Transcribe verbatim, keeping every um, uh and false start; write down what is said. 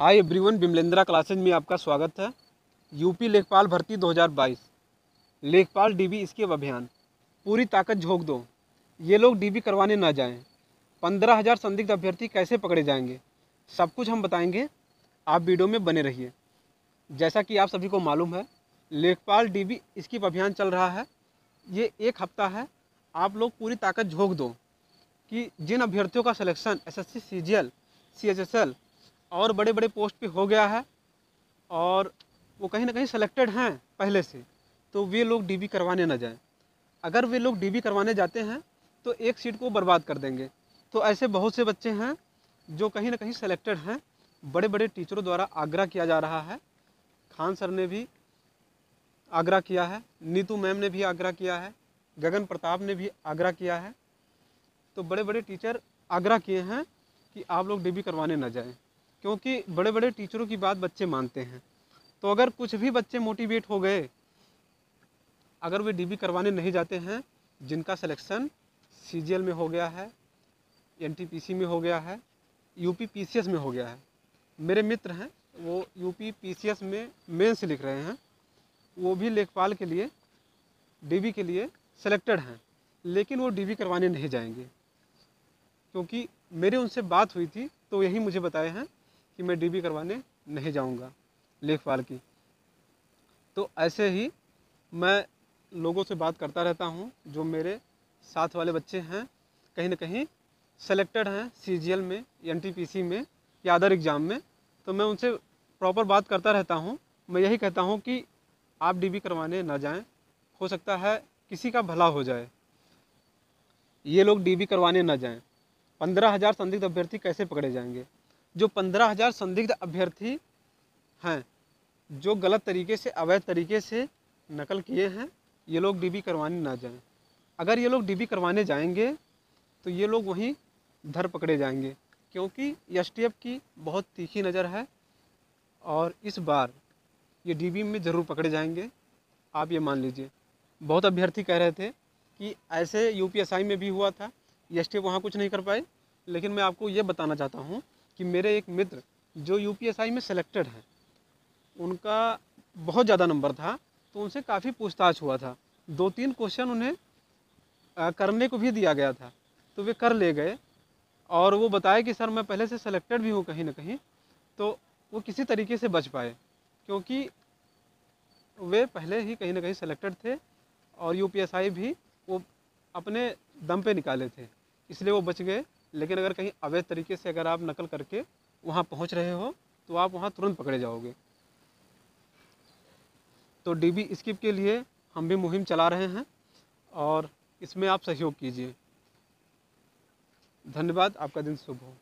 Hi everyone, विमलेंद्रा classes में आपका स्वागत है। यूपी लेखपाल भर्ती दो हज़ार बाईस, लेखपाल डीवी इसके अभियान, पूरी ताकत झोंक दो, ये लोग डीवी करवाने ना जाएं। पंद्रह हज़ार संदिग्ध अभ्यर्थी कैसे पकड़े जाएंगे, सब कुछ हम बताएंगे, आप वीडियो में बने रहिए। जैसा कि आप सभी को मालूम है, लेखपाल डीवी इसकी अभियान चल रहा है, ये एक हफ्ता है। आप लोग पूरी ताकत झोंक दो कि जिन अभ्यर्थियों का selection S S C C G L C H S L और बड़े बड़े पोस्ट पे हो गया है और वो कहीं ना कहीं सिलेक्टेड हैं पहले से, तो वे लोग डीवी करवाने ना जाएं। अगर वे लोग डीवी करवाने जाते हैं तो एक सीट को बर्बाद कर देंगे। तो ऐसे बहुत से बच्चे हैं जो कहीं ना कहीं सिलेक्टेड हैं। बड़े बड़े टीचरों द्वारा आग्रह किया जा रहा है। खान सर ने भी आग्रह किया है, नीतू मैम ने भी आग्रह किया है, गगन प्रताप ने भी आग्रह किया है। तो बड़े बड़े टीचर आग्रह किए हैं कि आप लोग डीवी करवाने ना जाएँ, क्योंकि बड़े बड़े टीचरों की बात बच्चे मानते हैं। तो अगर कुछ भी बच्चे मोटिवेट हो गए, अगर वे डीवी करवाने नहीं जाते हैं, जिनका सिलेक्शन सीजीएल में हो गया है, एनटीपीसी में हो गया है, यूपी पीसीएस में हो गया है। मेरे मित्र हैं, वो यूपी पीसीएस में मेंस लिख रहे हैं, वो भी लेखपाल के लिए डीवी के लिए सिलेक्टेड हैं, लेकिन वो डीवी करवाने नहीं जाएंगे। क्योंकि मेरी उनसे बात हुई थी तो यही मुझे बताए हैं कि मैं डीवी करवाने नहीं जाऊंगा लेखपाल की। तो ऐसे ही मैं लोगों से बात करता रहता हूं, जो मेरे साथ वाले बच्चे हैं कहीं ना कहीं सेलेक्टेड हैं सीजीएल में, एनटीपीसी में या अदर एग्ज़ाम में। तो मैं उनसे प्रॉपर बात करता रहता हूं। मैं यही कहता हूं कि आप डीवी करवाने ना जाएं, हो सकता है किसी का भला हो जाए। ये लोग डीवी करवाने ना जाएँ। पंद्रह हज़ार संदिग्ध अभ्यर्थी कैसे पकड़े जाएंगे? जो पंद्रह हज़ार संदिग्ध अभ्यर्थी हैं, जो गलत तरीके से, अवैध तरीके से नकल किए हैं, ये लोग डीवी करवाने ना जाएं। अगर ये लोग डीवी करवाने जाएंगे तो ये लोग वहीं धर पकड़े जाएंगे, क्योंकि एसटीएफ की बहुत तीखी नज़र है और इस बार ये डीवी में ज़रूर पकड़े जाएंगे, आप ये मान लीजिए। बहुत अभ्यर्थी कह रहे थे कि ऐसे यूपीएसआई में भी हुआ था, एसटीएफ वहाँ कुछ नहीं कर पाए। लेकिन मैं आपको ये बताना चाहता हूँ कि मेरे एक मित्र जो यूपीएसआई में सेलेक्टेड हैं, उनका बहुत ज़्यादा नंबर था, तो उनसे काफ़ी पूछताछ हुआ था। दो तीन क्वेश्चन उन्हें आ, करने को भी दिया गया था, तो वे कर ले गए और वो बताए कि सर मैं पहले से सेलेक्टेड भी हूँ कहीं ना कहीं। तो वो किसी तरीके से बच पाए, क्योंकि वे पहले ही कहीं ना कहीं सेलेक्टेड थे और यूपीएसआई भी वो अपने दम पे निकाले थे, इसलिए वो बच गए। लेकिन अगर कहीं अवैध तरीके से अगर आप नकल करके वहाँ पहुँच रहे हो तो आप वहाँ तुरंत पकड़े जाओगे। तो डीवी स्कीम के लिए हम भी मुहिम चला रहे हैं और इसमें आप सहयोग कीजिए। धन्यवाद, आपका दिन शुभ हो।